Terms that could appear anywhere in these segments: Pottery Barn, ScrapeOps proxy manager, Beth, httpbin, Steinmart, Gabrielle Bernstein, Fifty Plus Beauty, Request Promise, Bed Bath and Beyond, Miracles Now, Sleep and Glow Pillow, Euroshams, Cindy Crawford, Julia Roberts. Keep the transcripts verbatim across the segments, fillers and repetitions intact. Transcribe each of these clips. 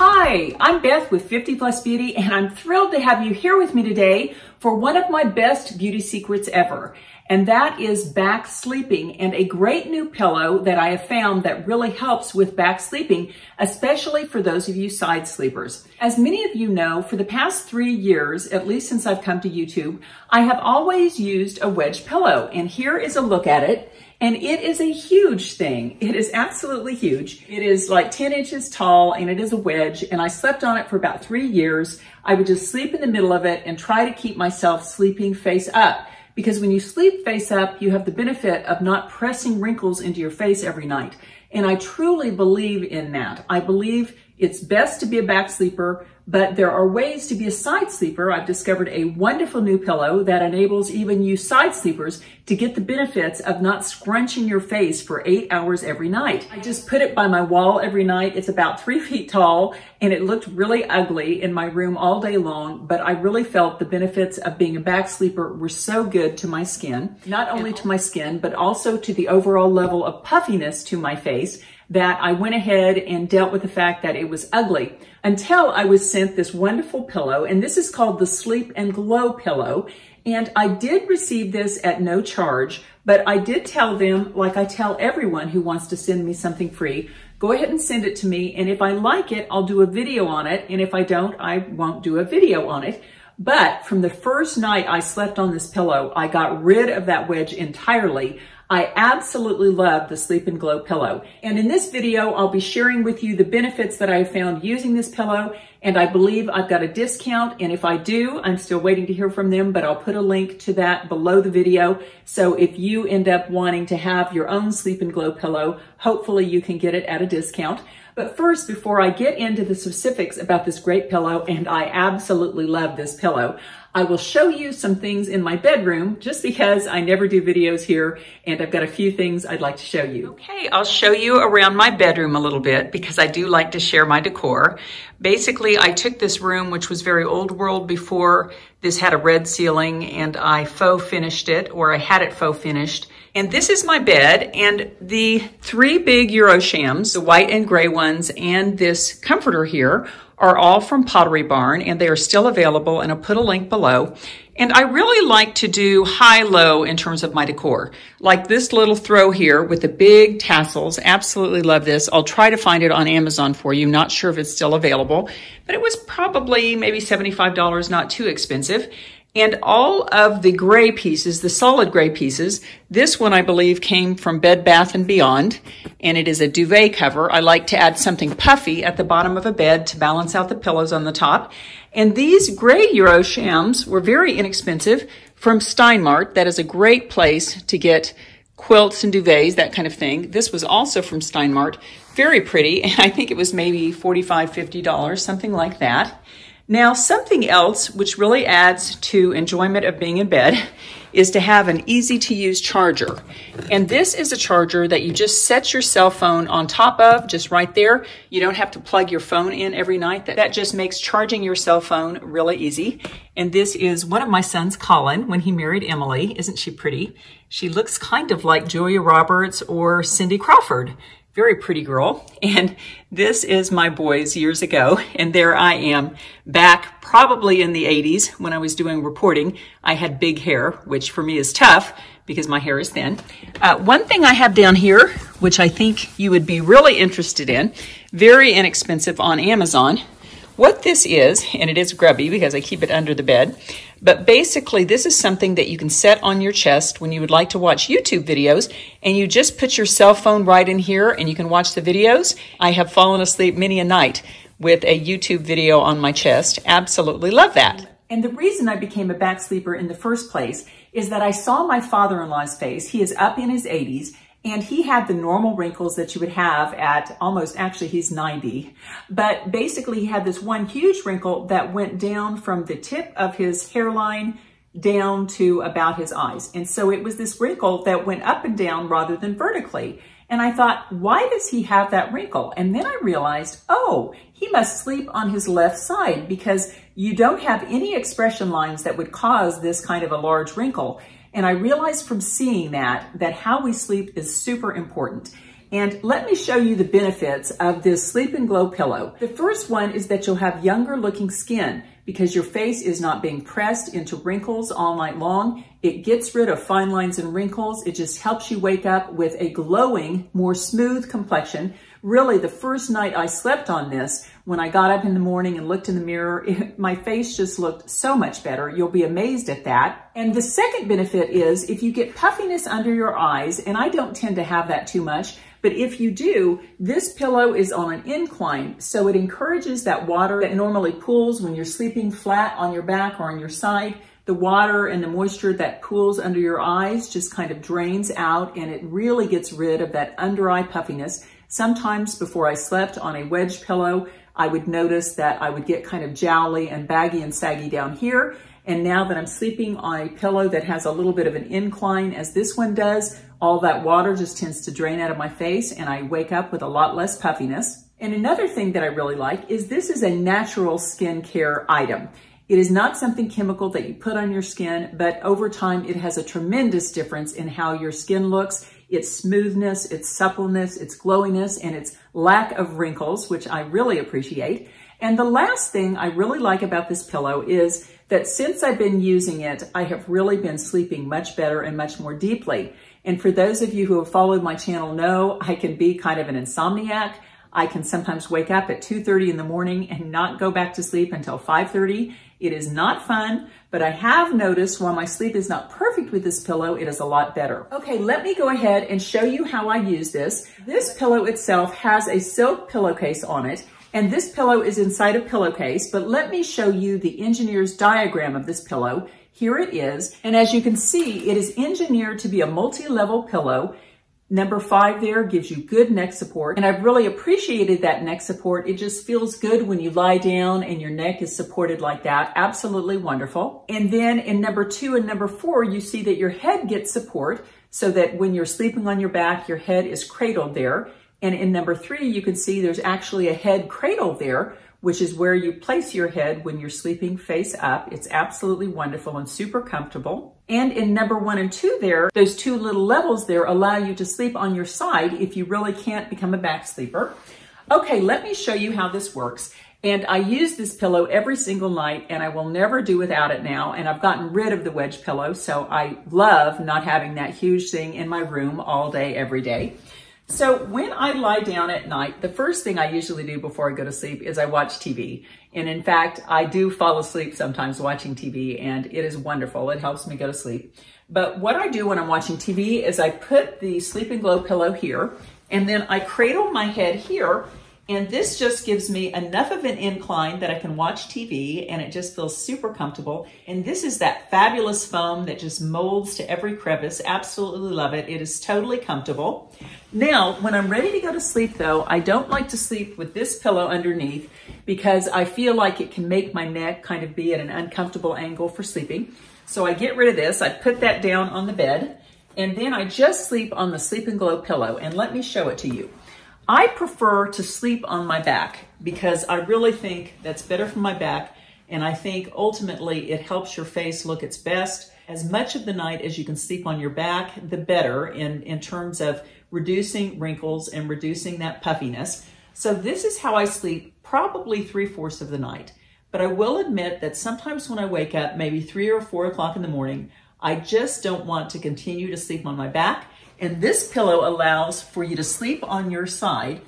Hi, I'm Beth with fifty plus beauty, and I'm thrilled to have you here with me today for one of my best beauty secrets ever, and that is back sleeping and a great new pillow that I have found that really helps with back sleeping, especially for those of you side sleepers. As many of you know, for the past three years, at least since I've come to YouTube, I have always used a wedge pillow, and here is a look at it. And it is a huge thing. It is absolutely huge. It is like ten inches tall, and it is a wedge, and I slept on it for about three years. I would just sleep in the middle of it and try to keep myself sleeping face up, because when you sleep face up, you have the benefit of not pressing wrinkles into your face every night. And I truly believe in that. I believe it's best to be a back sleeper, but there are ways to be a side sleeper. I've discovered a wonderful new pillow that enables even you side sleepers to get the benefits of not scrunching your face for eight hours every night. I just put it by my wall every night. It's about three feet tall, and it looked really ugly in my room all day long, but I really felt the benefits of being a back sleeper were so good to my skin, not only to my skin, but also to the overall level of puffiness to my face, that I went ahead and dealt with the fact that it was ugly until I was sent this wonderful pillow. And this is called the Sleep and Glow Pillow. And I did receive this at no charge, but I did tell them, like I tell everyone who wants to send me something free, go ahead and send it to me. And if I like it, I'll do a video on it. And if I don't, I won't do a video on it. But from the first night I slept on this pillow, I got rid of that wedge entirely. I absolutely love the Sleep and Glow Pillow. And in this video, I'll be sharing with you the benefits that I found using this pillow. And I believe I've got a discount. And if I do, I'm still waiting to hear from them, but I'll put a link to that below the video. So if you end up wanting to have your own Sleep and Glow Pillow, hopefully you can get it at a discount. But first, before I get into the specifics about this great pillow, and I absolutely love this pillow, I will show you some things in my bedroom just because I never do videos here, and I've got a few things I'd like to show you. Okay, I'll show you around my bedroom a little bit because I do like to share my decor. Basically, I took this room, which was very old world before. This had a red ceiling, and I faux finished it, or I had it faux finished. And this is my bed, and the three big Euroshams, the white and gray ones, and this comforter here are all from Pottery Barn, and they are still available, and I'll put a link below. And I really like to do high-low in terms of my decor. Like this little throw here with the big tassels. Absolutely love this. I'll try to find it on Amazon for you. Not sure if it's still available, but it was probably maybe seventy-five dollars, not too expensive. And all of the gray pieces, the solid gray pieces, this one I believe came from Bed Bath and Beyond, and it is a duvet cover. I like to add something puffy at the bottom of a bed to balance out the pillows on the top. And these gray Euroshams were very inexpensive from Steinmart. That is a great place to get quilts and duvets, that kind of thing. This was also from Steinmart. Very pretty, and I think it was maybe forty-five dollars, fifty dollars, something like that. Now, something else which really adds to enjoyment of being in bed is to have an easy-to-use charger. And this is a charger that you just set your cell phone on top of, just right there. You don't have to plug your phone in every night. That just makes charging your cell phone really easy. And this is one of my sons, Colin, when he married Emily. Isn't she pretty? She looks kind of like Julia Roberts or Cindy Crawford. Very pretty girl. And this is my boys years ago. And there I am back probably in the eighties when I was doing reporting. I had big hair, which for me is tough because my hair is thin. Uh, one thing I have down here, which I think you would be really interested in, very inexpensive on Amazon. What this is, and it is grubby because I keep it under the bed, but basically this is something that you can set on your chest when you would like to watch YouTube videos, and you just put your cell phone right in here and you can watch the videos. I have fallen asleep many a night with a YouTube video on my chest. Absolutely love that. And the reason I became a back sleeper in the first place is that I saw my father-in-law's face. He is up in his eighties. And he had the normal wrinkles that you would have at almost, actually he's ninety, but basically he had this one huge wrinkle that went down from the tip of his hairline down to about his eyes. And so it was this wrinkle that went up and down rather than vertically. And I thought, why does he have that wrinkle? And then I realized, oh, he must sleep on his left side because you don't have any expression lines that would cause this kind of a large wrinkle. And I realized from seeing that, that how we sleep is super important. And let me show you the benefits of this Sleep and Glow pillow. The first one is that you'll have younger looking skin because your face is not being pressed into wrinkles all night long. It gets rid of fine lines and wrinkles. It just helps you wake up with a glowing, more smooth complexion. Really, the first night I slept on this, when I got up in the morning and looked in the mirror, it, my face just looked so much better. You'll be amazed at that. And the second benefit is if you get puffiness under your eyes, and I don't tend to have that too much, but if you do, this pillow is on an incline, so it encourages that water that normally pools when you're sleeping flat on your back or on your side. The water and the moisture that pools under your eyes just kind of drains out, and it really gets rid of that under eye puffiness. Sometimes before I slept on a wedge pillow, I would notice that I would get kind of jowly and baggy and saggy down here. And now that I'm sleeping on a pillow that has a little bit of an incline, as this one does, all that water just tends to drain out of my face and I wake up with a lot less puffiness. And another thing that I really like is this is a natural skincare item. It is not something chemical that you put on your skin, but over time it has a tremendous difference in how your skin looks, its smoothness, its suppleness, its glowiness, and its lack of wrinkles, which I really appreciate. And the last thing I really like about this pillow is that since I've been using it, I have really been sleeping much better and much more deeply. And for those of you who have followed my channel know, I can be kind of an insomniac. I can sometimes wake up at two thirty in the morning and not go back to sleep until five thirty. It is not fun, but I have noticed while my sleep is not perfect with this pillow, it is a lot better. Okay, let me go ahead and show you how I use this. This pillow itself has a silk pillowcase on it, and this pillow is inside a pillowcase, but let me show you the engineer's diagram of this pillow. Here it is, and as you can see, it is engineered to be a multi-level pillow. Number five there gives you good neck support, and I've really appreciated that neck support. It just feels good when you lie down and your neck is supported like that. Absolutely wonderful. And then in number two and number four, you see that your head gets support so that when you're sleeping on your back, your head is cradled there. And in number three, you can see there's actually a head cradle there, which is where you place your head when you're sleeping face up. It's absolutely wonderful and super comfortable. And in number one and two there, those two little levels there allow you to sleep on your side if you really can't become a back sleeper. Okay, let me show you how this works. And I use this pillow every single night, and I will never do without it now. And I've gotten rid of the wedge pillow, so I love not having that huge thing in my room all day, every day. So when I lie down at night, the first thing I usually do before I go to sleep is I watch T V. And in fact, I do fall asleep sometimes watching T V, and it is wonderful. It helps me go to sleep. But what I do when I'm watching T V is I put the Sleep and Glow pillow here, and then I cradle my head here, and this just gives me enough of an incline that I can watch T V, and it just feels super comfortable. And this is that fabulous foam that just molds to every crevice. Absolutely love it. It is totally comfortable. Now, when I'm ready to go to sleep though, I don't like to sleep with this pillow underneath because I feel like it can make my neck kind of be at an uncomfortable angle for sleeping. So I get rid of this, I put that down on the bed, and then I just sleep on the Sleep and Glow pillow, and let me show it to you. I prefer to sleep on my back because I really think that's better for my back, and I think ultimately it helps your face look its best. As much of the night as you can sleep on your back, the better in, in terms of reducing wrinkles and reducing that puffiness. So this is how I sleep probably three-fourths of the night. But I will admit that sometimes when I wake up, maybe three or four o'clock in the morning, I just don't want to continue to sleep on my back. And this pillow allows for you to sleep on your side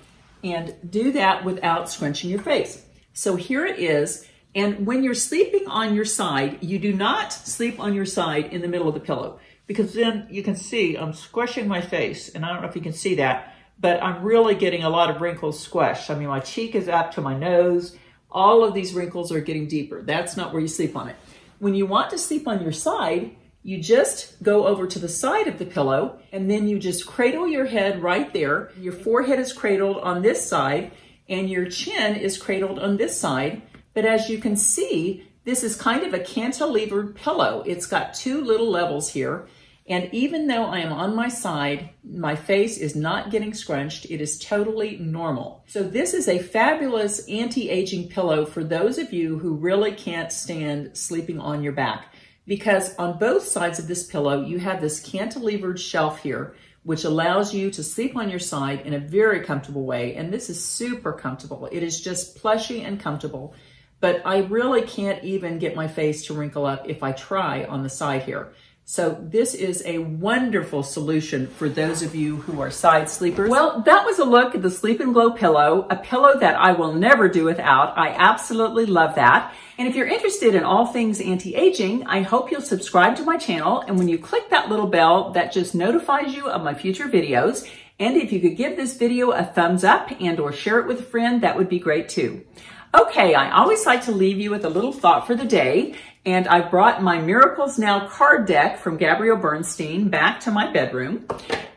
and do that without scrunching your face. So here it is. And when you're sleeping on your side, you do not sleep on your side in the middle of the pillow, because then you can see I'm squishing my face, and I don't know if you can see that, but I'm really getting a lot of wrinkles squished. I mean, my cheek is up to my nose. All of these wrinkles are getting deeper. That's not where you sleep on it. When you want to sleep on your side, you just go over to the side of the pillow, and then you just cradle your head right there. Your forehead is cradled on this side, and your chin is cradled on this side. But as you can see, this is kind of a cantilevered pillow. It's got two little levels here. And even though I am on my side, my face is not getting scrunched. It is totally normal. So this is a fabulous anti-aging pillow for those of you who really can't stand sleeping on your back, because on both sides of this pillow, you have this cantilevered shelf here, which allows you to sleep on your side in a very comfortable way. And this is super comfortable. It is just plushy and comfortable, but I really can't even get my face to wrinkle up if I try on the side here. So this is a wonderful solution for those of you who are side sleepers. Well, that was a look at the Sleep and Glow pillow, a pillow that I will never do without. I absolutely love that. And if you're interested in all things anti-aging, I hope you'll subscribe to my channel. And when you click that little bell, that just notifies you of my future videos. And if you could give this video a thumbs up and or share it with a friend, that would be great too. Okay, I always like to leave you with a little thought for the day. And I brought my Miracles Now card deck from Gabrielle Bernstein back to my bedroom.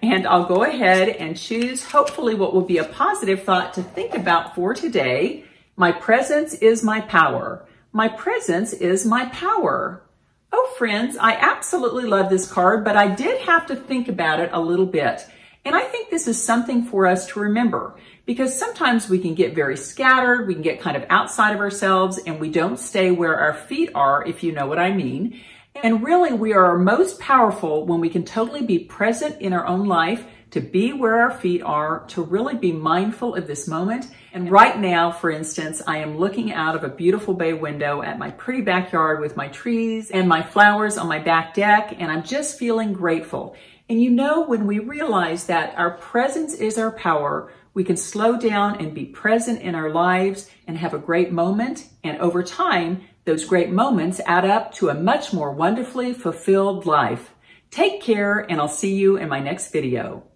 And I'll go ahead and choose hopefully what will be a positive thought to think about for today. My presence is my power. My presence is my power. Oh friends, I absolutely love this card, but I did have to think about it a little bit. And I think this is something for us to remember, because sometimes we can get very scattered, we can get kind of outside of ourselves, and we don't stay where our feet are, if you know what I mean. And really, we are most powerful when we can totally be present in our own life, to be where our feet are, to really be mindful of this moment. And right now, for instance, I am looking out of a beautiful bay window at my pretty backyard with my trees and my flowers on my back deck, and I'm just feeling grateful. And you know, when we realize that our presence is our power, we can slow down and be present in our lives and have a great moment. And over time, those great moments add up to a much more wonderfully fulfilled life. Take care, and I'll see you in my next video.